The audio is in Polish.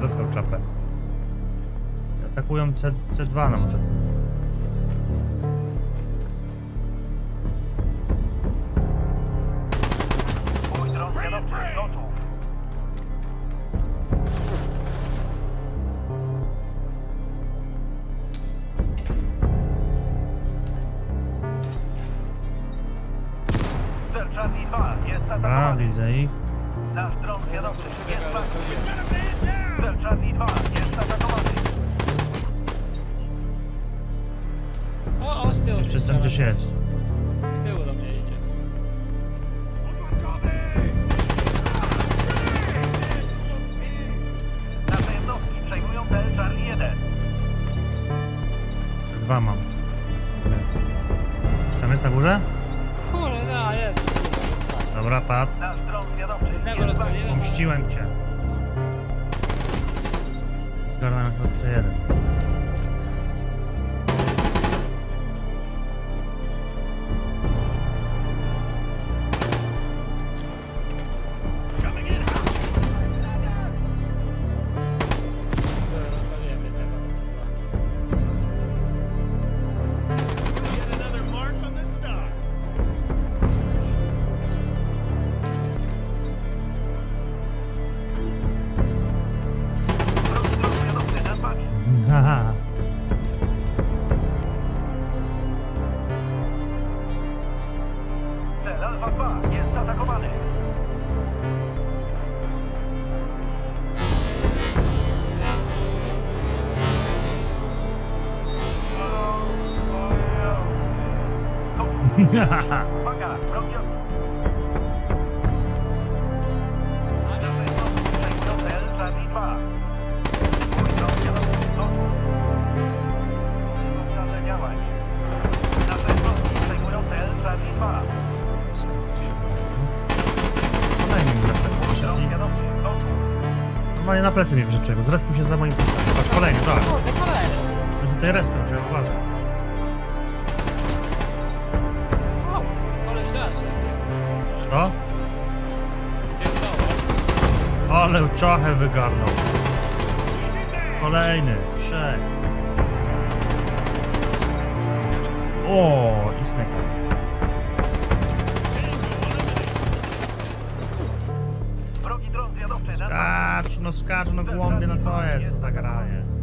Dostał klapę. Atakują C2 nam to. A, widzę ich. Nasz dron wiadomo, że jest atakowany. Charlie 2 jest atakowany. O, z tyłu. Jeszcze tam gdzieś jest. Z tyłu do mnie idzie. Nasze jednostki przejmują cel Charlie 1. C2 mam. Czy tam jest na górze? Kurde, da, jest. Dobra, pad. Pomściłem cię. Zgarnąłem to przez jeden. Uwaga, robią. Normalnie na plecy mnie wrzeczyłem, zrespił się za moim plecem. Patrz, kolejny, tak. Będzie tutaj respił, trzeba uważać. Co? Ale czachę wygarnął. Kolejny, trzech. O, i snajper. Skacz, no głąbie, no co jest, co zagraje.